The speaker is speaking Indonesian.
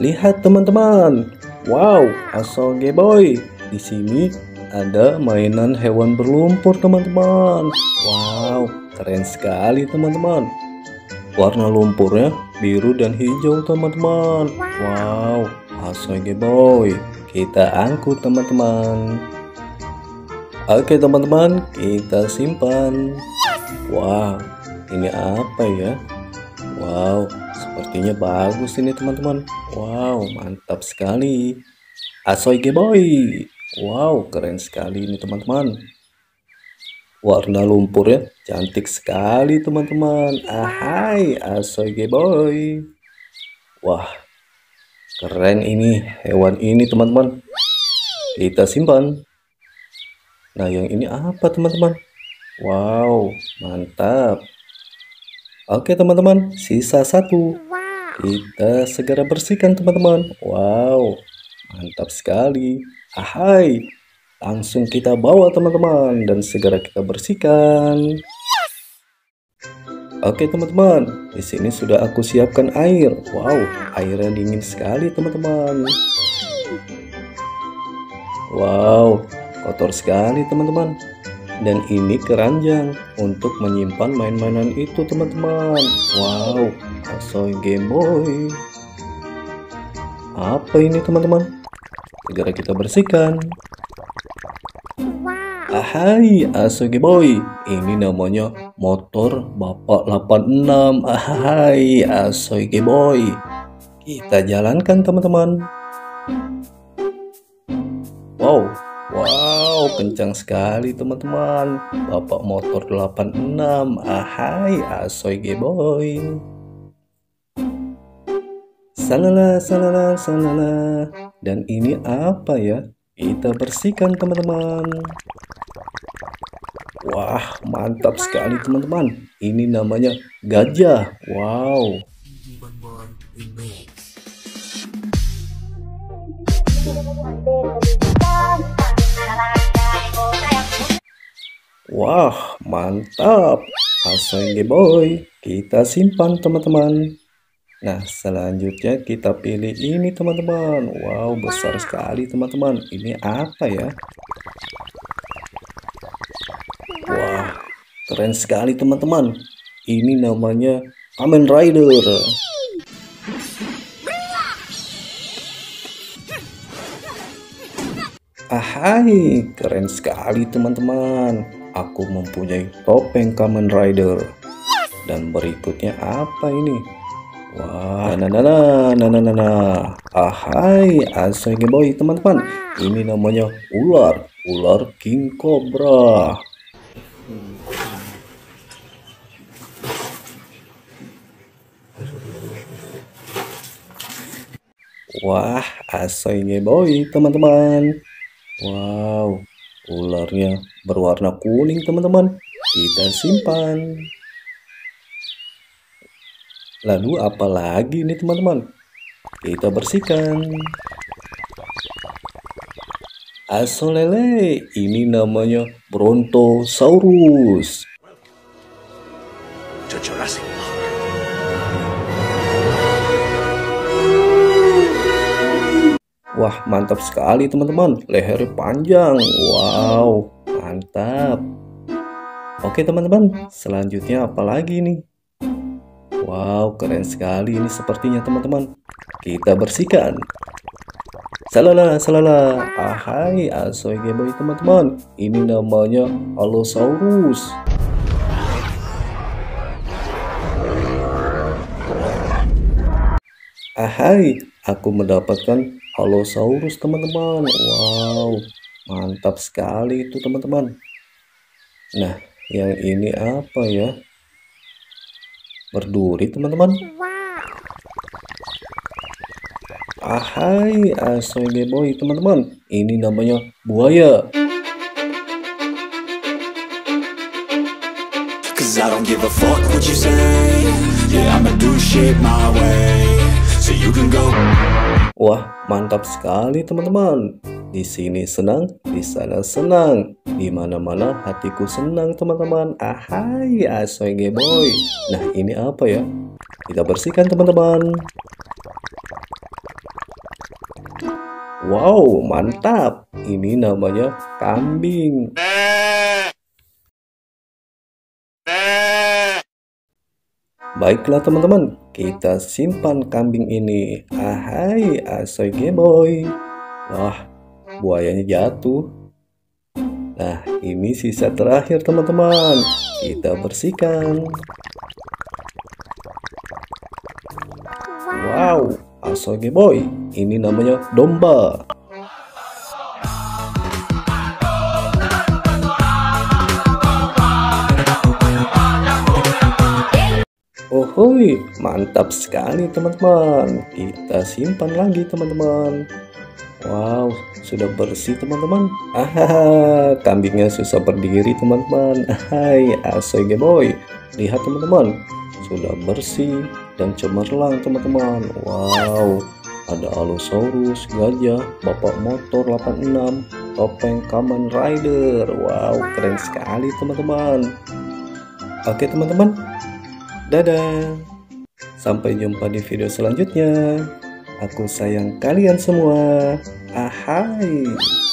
Lihat teman-teman, wow, asoge boy. Di sini ada mainan hewan berlumpur teman-teman. Wow, keren sekali teman-teman. Warna lumpurnya biru dan hijau teman-teman. Wow, asoge boy. Kita angkut teman-teman. Oke teman-teman, kita simpan. Wow, ini apa ya? Wow, sepertinya bagus ini teman-teman. Wow, mantap sekali. Asoge boy. Wow, keren sekali ini teman-teman. Warna lumpurnya cantik sekali teman-teman. Ahai, asoge boy. Wah, keren ini hewan ini teman-teman. Kita simpan. Nah, yang ini apa teman-teman? Wow, mantap. Oke teman-teman, sisa satu. Kita segera bersihkan teman-teman. Wow, mantap sekali. Ahai, langsung kita bawa teman-teman dan segera kita bersihkan. Oke teman-teman, di sini sudah aku siapkan air. Wow, airnya dingin sekali teman-teman. Wow, kotor sekali teman-teman. Dan ini keranjang untuk menyimpan main-mainan itu teman-teman. Wow, asoge boy. Apa ini teman-teman? Segera kita bersihkan. Ahai, asoge boy. Ini namanya motor Bapak 86. Ahai, asoge boy. Kita jalankan teman-teman. Wow, wow, kencang sekali teman-teman. Bapak motor 86. Ahai, asoge boy. Salala, salala, salala. Dan ini apa ya? Kita bersihkan teman-teman. Wah, mantap sekali teman-teman. Ini namanya gajah. Wow. Wah, mantap. Asoge boy. Kita simpan teman-teman. Nah, selanjutnya kita pilih ini teman-teman. Wow, besar sekali teman-teman. Ini apa ya? Wah, keren sekali teman-teman. Ini namanya Kamen Rider. Ahai, keren sekali teman-teman. Aku mempunyai topeng Kamen Rider. Dan berikutnya apa ini? Wah, nah. Ahai, asoge boy teman-teman. Ini namanya ular, ular King Cobra. Wah, asoge boy teman-teman. Wow, ularnya berwarna kuning teman-teman. Kita simpan. Lalu apa lagi nih teman-teman? Kita bersihkan. Asolele, ini namanya Brontosaurus. Wah, mantap sekali teman-teman. Lehernya panjang. Wow, mantap. Oke teman-teman, selanjutnya apa lagi nih? Wow, keren sekali ini sepertinya teman-teman. Kita bersihkan. Salala, salala. Ahai, asoge boy teman-teman. Ini namanya Allosaurus. Ahai, aku mendapatkan Allosaurus teman-teman. Wow, mantap sekali itu teman-teman. Nah, yang ini apa ya? Berduri teman-teman. Ahai, asoge boy teman-teman. Ini namanya buaya. Wah, mantap sekali teman-teman. Di sini senang, di sana senang, di mana-mana hatiku senang teman-teman. Ahai, asoge boy. Nah, ini apa ya? Kita bersihkan teman-teman. Wow, mantap. Ini namanya kambing. Baiklah teman-teman, kita simpan kambing ini. Ahai, asoy geboy. Wah, buayanya jatuh. Nah, ini sisa terakhir teman-teman. Kita bersihkan. Wow, asoy geboy. Ini namanya domba. Ohoy, mantap sekali teman-teman. Kita simpan lagi teman-teman. Wow, sudah bersih teman-teman. Aha, kambingnya susah berdiri teman-teman. Hai, asoy geboy. Lihat teman-teman, sudah bersih dan cemerlang teman-teman. Wow, ada Allosaurus, gajah, bapak motor 86, topeng Kamen Rider. Wow, keren sekali teman-teman. Oke teman-teman, dadah. Sampai jumpa di video selanjutnya. Aku sayang kalian semua. Ahai.